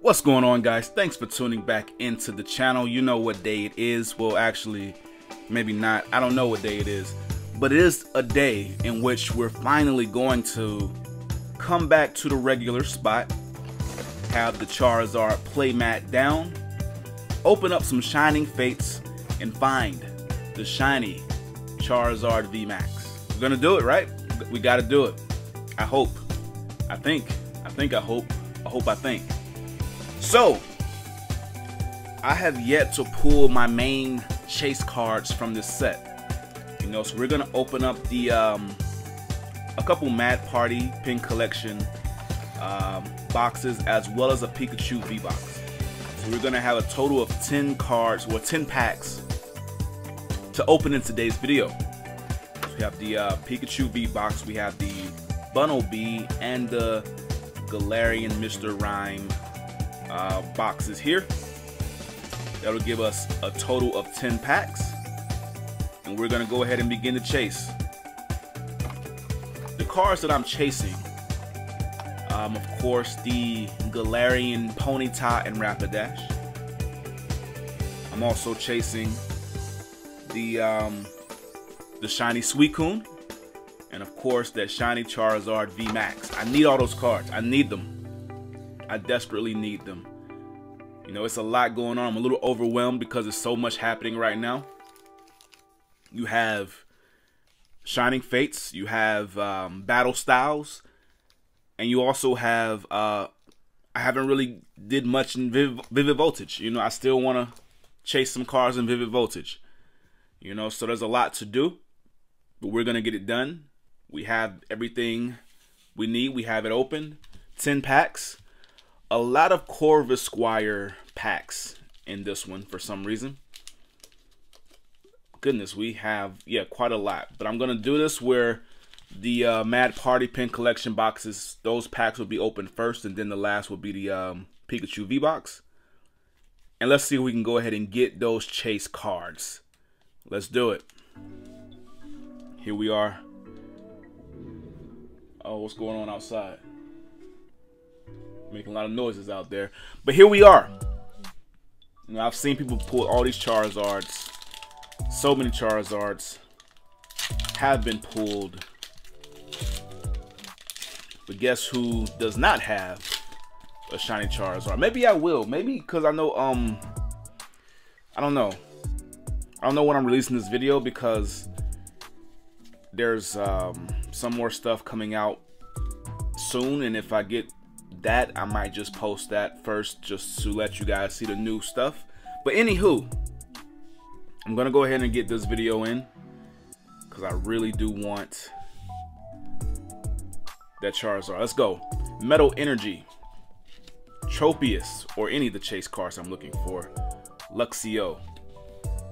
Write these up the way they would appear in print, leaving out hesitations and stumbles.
What's going on, guys? Thanks for tuning back into the channel. You know what day it is. Well, actually, maybe not. I don't know what day it is, but it is a day in which we're finally going to come back to the regular spot, have the Charizard playmat down, open up some Shining Fates, and find the shiny Charizard V Max. We're gonna do it, right? We gotta do it. I hope. I think. So, I have yet to pull my main chase cards from this set. You know, so we're gonna open up the a couple Mad Party pin collection boxes, as well as a Pikachu V-Box. So we're gonna have a total of 10 cards, or 10 packs, to open in today's video. So we have the Pikachu V-Box, we have the Bunnelby, and the Galarian Mr. Rhyme boxes here. That'll give us a total of 10 packs, and we're gonna go ahead and begin the chase. The cards that I'm chasing, of course, the Galarian Ponyta and Rapidash. I'm also chasing the shiny Suicune, and of course that shiny Charizard V Max. I need all those cards. I need them. I desperately need them. You know, it's a lot going on. I'm a little overwhelmed because there's so much happening right now. You have Shining Fates, you have Battle Styles, and you also have, I haven't really did much in Vivid Voltage. You know, I still want to chase some cars in Vivid Voltage. You know, so there's a lot to do, but we're going to get it done. We have everything we need. We have it open. 10 packs. A lot of Corvisquire packs in this one for some reason. Goodness, we have, yeah, quite a lot. But I'm going to do this where the Mad Party pin collection boxes, those packs will be open first, and then the last will be the Pikachu V-Box. And let's see if we can go ahead and get those chase cards. Let's do it. Here we are. Oh, what's going on outside? Making a lot of noises out there, but here we are. You know, I've seen people pull all these Charizards. So many Charizards have been pulled, but guess who does not have a shiny Charizard? Maybe I will. Maybe because I know. I don't know. I don't know when I'm releasing this video, because there's some more stuff coming out soon, and if I get that, I might just post that first, just to let you guys see the new stuff. But anywho, I'm gonna go ahead and get this video in, because I really do want that Charizard. Let's go. Metal Energy, Tropius, or any of the chase cards I'm looking for. Luxio,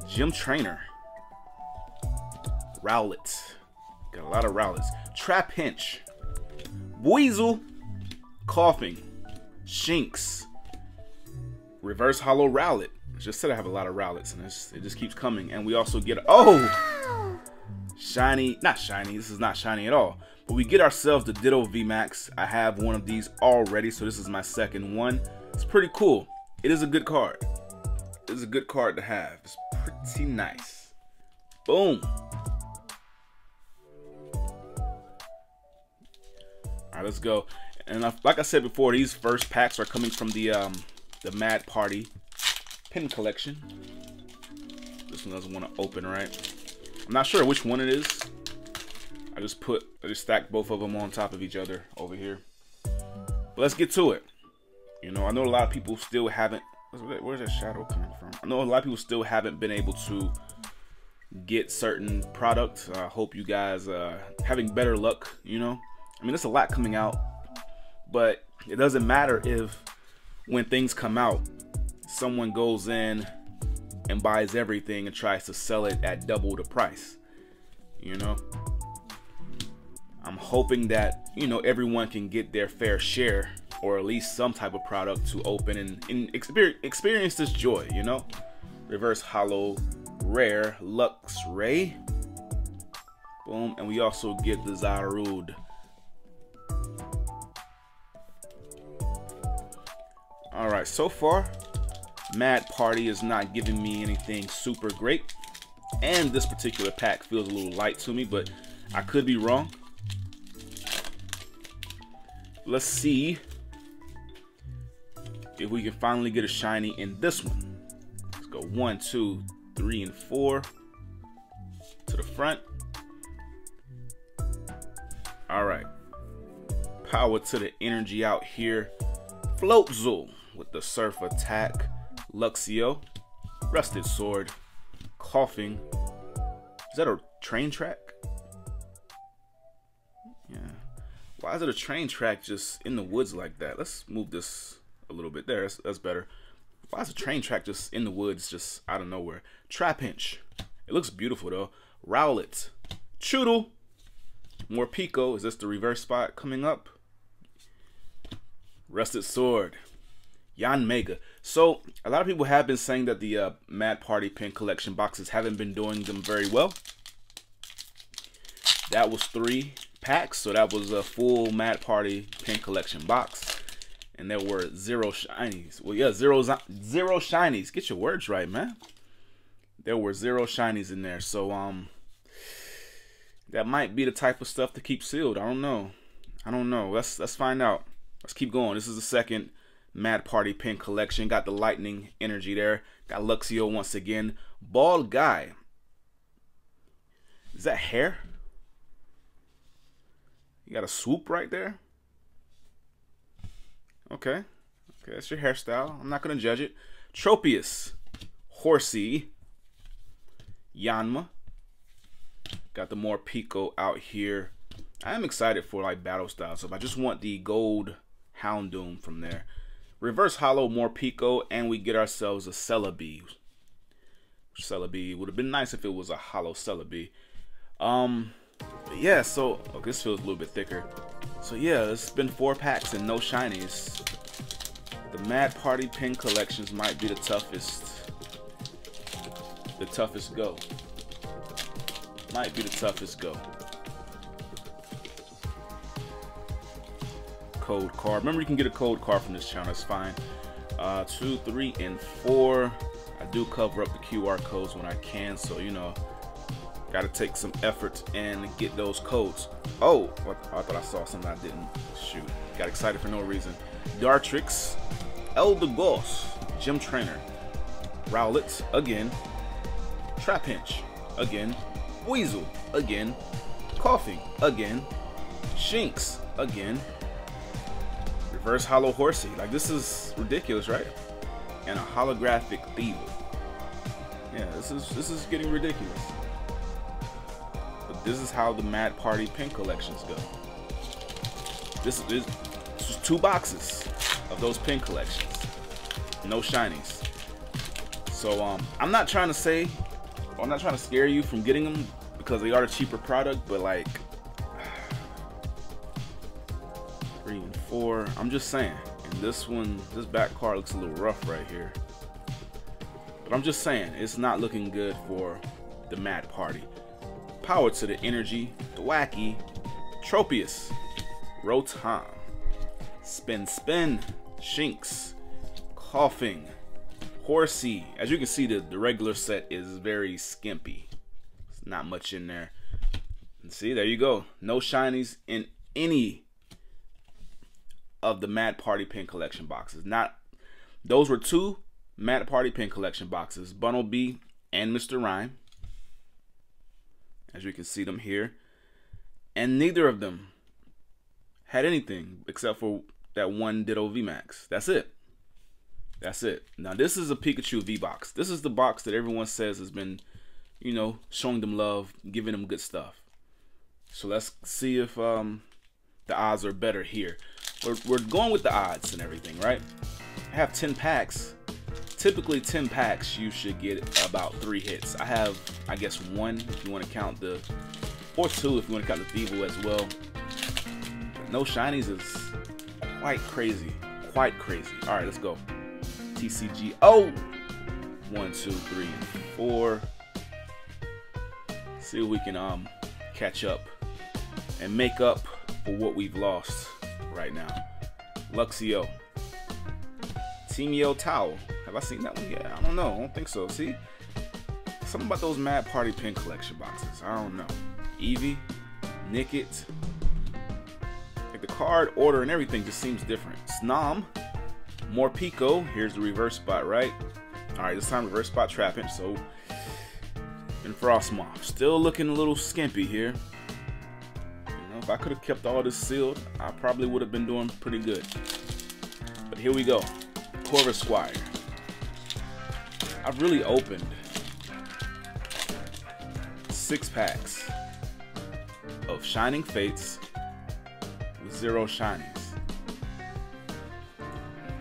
Gym Trainer, Rowlet. Got a lot of Rowlets. Trapinch, Weasel, Coughing, Shinx, Reverse Hollow Rowlet. I just said I have a lot of Rowlets, and it just keeps coming. And we also get, oh, shiny, not shiny, this is not shiny at all, but we get ourselves the Ditto V Max. I have one of these already, so this is my second one. It's pretty cool. It is a good card. It is a good card to have. It's pretty nice. Boom. All right, let's go. And like I said before, these first packs are coming from the Mad Party pin collection. This one doesn't want to open, right? I'm not sure which one it is. I just stacked both of them on top of each other over here. But let's get to it. You know, I know a lot of people still haven't. Where's that shadow coming from? I know a lot of people still haven't been able to get certain products. I hope you guys are having better luck. You know, I mean, there's a lot coming out. But it doesn't matter if when things come out, someone goes in and buys everything and tries to sell it at double the price. You know, I'm hoping that, you know, everyone can get their fair share, or at least some type of product to open and experience this joy, you know. Reverse Hollow Rare Luxray. Boom. And we also get the Zyrude. Alright, so far, Mad Party is not giving me anything super great. And this particular pack feels a little light to me, but I could be wrong. Let's see if we can finally get a shiny in this one. Let's go 1, 2, 3, and 4 to the front. All right, power to the energy out here. Floatzel with the Surf Attack, Luxio, Rusted Sword, Coughing. Is that a train track? Yeah. Why is it a train track just in the woods like that? Let's move this a little bit there. That's better. Why is a train track just in the woods, just out of nowhere? Trapinch. It looks beautiful though. Rowlet, Choodle, Morpeko. Is this the reverse spot coming up? Rusted Sword, Yanmega. So a lot of people have been saying that the Mad Party pin collection boxes haven't been doing them very well. That was 3 packs, so that was a full Mad Party pin collection box, and there were 0 shinies. Well, yeah, zero shinies. Get your words right, man. There were 0 shinies in there, so that might be the type of stuff to keep sealed. I don't know. Let's find out. Let's keep going. This is the second Mad Party pin collection. Got the lightning energy there. Got Luxio once again. Ball Guy. Is that hair? You got a swoop right there. Okay, that's your hairstyle. I'm not gonna judge it. Tropius, Horsey, Yanma. Got the Morpeko out here. I am excited for like Battle Styles, so I just want the gold Houndoom from there. Reverse Hollow Morpeko, and we get ourselves a Celebi. Celebi would have been nice if it was a Hollow Celebi. Yeah, so okay, this feels a little bit thicker. So yeah, it's been 4 packs and no shinies. The Mad Party pin collections might be the toughest go. Might be the toughest go. Code card. Remember, you can get a code card from this channel. It's fine. 2, 3, and 4. I do cover up the QR codes when I can, so you know. Got to take some effort and get those codes. Oh, I thought I saw something I didn't. Shoot, got excited for no reason. Dartrix, Elder Goss, Gym Trainer, Rowlet again, Trapinch again, Weasel again, Coughing again, Shinx again, Reverse Hollow Horsey. Like, this is ridiculous, right? And a holographic Thievul. Yeah, this is getting ridiculous. This is how the Mad Party pin collections go. This is 2 boxes of those pin collections. No shinies. So I'm not trying to scare you from getting them because they are a cheaper product, but like 3 and 4. I'm just saying. And this one, this back card looks a little rough right here. But I'm just saying, it's not looking good for the Mad Party. Power to the energy, Thwacky, Tropius, Rotom, Spin, Shinx, Coughing, Horsey. As you can see, the regular set is very skimpy. It's not much in there. And see, there you go. No shinies in any of the Mad Party pin collection boxes. Those were 2 Mad Party pin collection boxes, Bunnelby and Mr. Rhyme. As you can see them here, and neither of them had anything except for that one Ditto V Max. That's it. Now this is a Pikachu V-Box. This is the box that everyone says has been, you know, showing them love, giving them good stuff. So let's see if the odds are better here. We're going with the odds and everything, right? I have 10 packs. Typically 10 packs, you should get about 3 hits. I have, I guess, 1 if you want to count the, or 2 if you want to count the Thievul as well. No shinies is quite crazy. Quite crazy. All right, let's go. TCG. Oh! 1, 2, 3, and 4. See if we can catch up and make up for what we've lost right now. Luxio, Senyo Tao. Have I seen that one yet? I don't know. I don't think so. See? Something about those Mad Party pin collection boxes. I don't know. Eevee, Nickit. Like the card order and everything just seems different. Snom, Morpeko. Here's the reverse spot, right? Alright, this time reverse spot Trapinch. So, and Frostmoth. Still looking a little skimpy here. You know, if I could have kept all this sealed, I probably would have been doing pretty good. But here we go. Corvisquire. I've really opened 6 packs of Shining Fates with 0 shinies.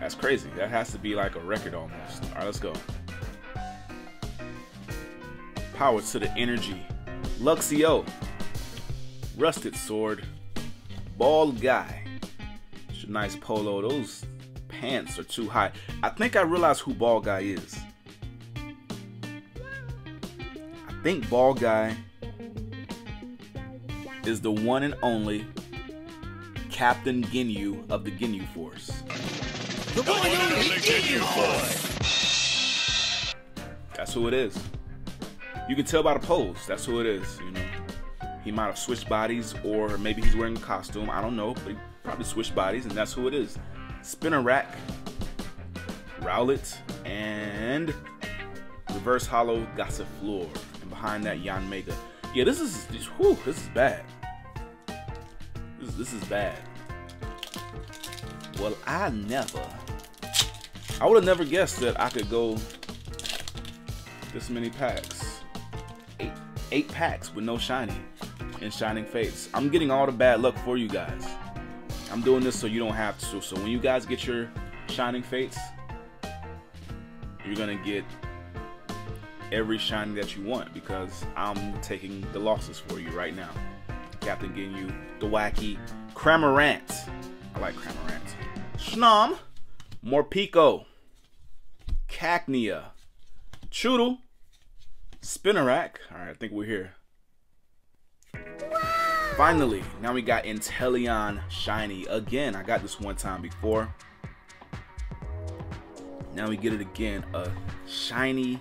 That's crazy. That has to be like a record almost. All right, let's go. Power to the energy. Luxio. Rusted Sword. Ball Guy. Nice polo. Those pants are too high. I think I realize who Ball Guy is. I think Ball Guy is the one and only Captain Ginyu of the Ginyu Force. The one and only Ginyu Force. That's who it is. You can tell by the pose. That's who it is. You know, he might have switched bodies, or maybe he's wearing a costume. I don't know, but he probably switched bodies, and that's who it is. Spinarak, Rowlet, and reverse hollow Gossifleur, and behind that Yanmega. Yeah, this is bad. This is bad. Well, I would have never guessed that I could go this many packs. Eight packs with no shiny and Shining Fates. I'm getting all the bad luck for you guys. I'm doing this so you don't have to. So when you guys get your Shining Fates, you're gonna get every shiny that you want, because I'm taking the losses for you right now. Captain Ginyu, the wacky Cramorant. I like Cramorant. Snom, Morpeko, Cacnea, Choodle, Spinarak. Alright, I think we're here. Wow. Finally, now we got Inteleon shiny. Again, I got this one time before. Now we get it again. A shiny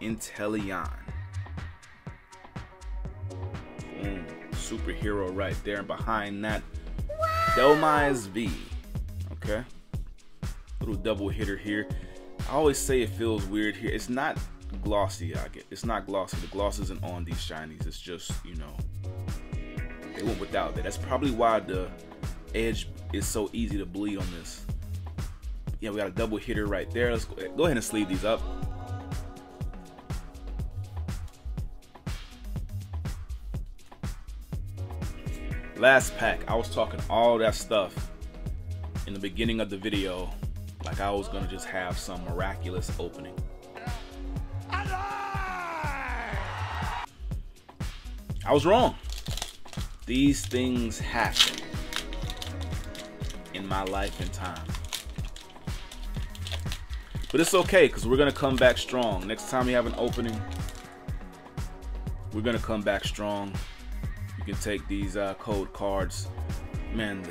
Inteleon. Boom. Superhero right there. And behind that, Delmize V. Okay. Little double hitter here. I always say it feels weird here. It's not glossy. It's not glossy. The gloss isn't on these shinies. It's just, you know, they went without that. That's probably why the edge is so easy to bleed on this. Yeah, we got a double hitter right there. Let's go ahead and sleeve these up. Last pack, I was talking all that stuff in the beginning of the video, like I was gonna just have some miraculous opening. I was wrong. These things happen in my life and time. But it's okay, because we're gonna come back strong. Next time we have an opening, we're gonna come back strong. You can take these code cards. Man,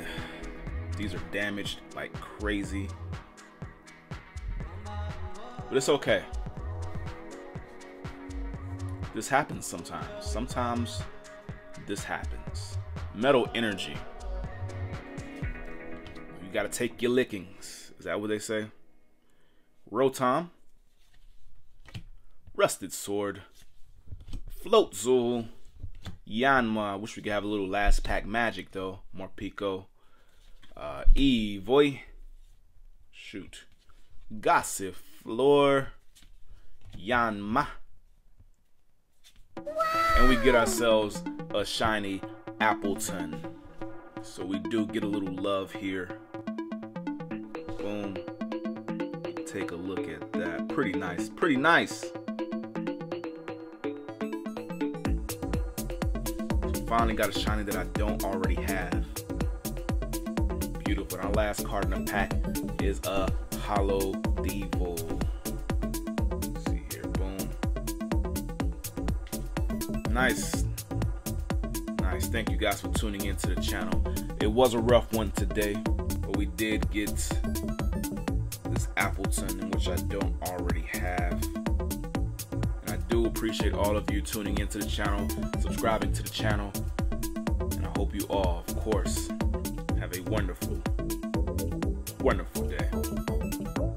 these are damaged like crazy. But it's okay. This happens sometimes. Sometimes this happens. Metal Energy. You gotta take your lickings. Is that what they say? Rotom. Rusted Sword. Floatzel. Yanma. I wish we could have a little last pack magic though. Morpeko. Eevee. Shoot. Gossifleur. Yanma. And we get ourselves a shiny Appleton. So we do get a little love here. Boom. Take a look at that. Pretty nice. Pretty nice. So finally got a shiny that I don't already have. Beautiful. And our last card in the pack is a hollow Thievul. Nice. Nice. Thank you guys for tuning into the channel. It was a rough one today, but we did get Appleton, which I don't already have. And I do appreciate all of you tuning into the channel, subscribing to the channel, and I hope you all, of course, have a wonderful, wonderful day.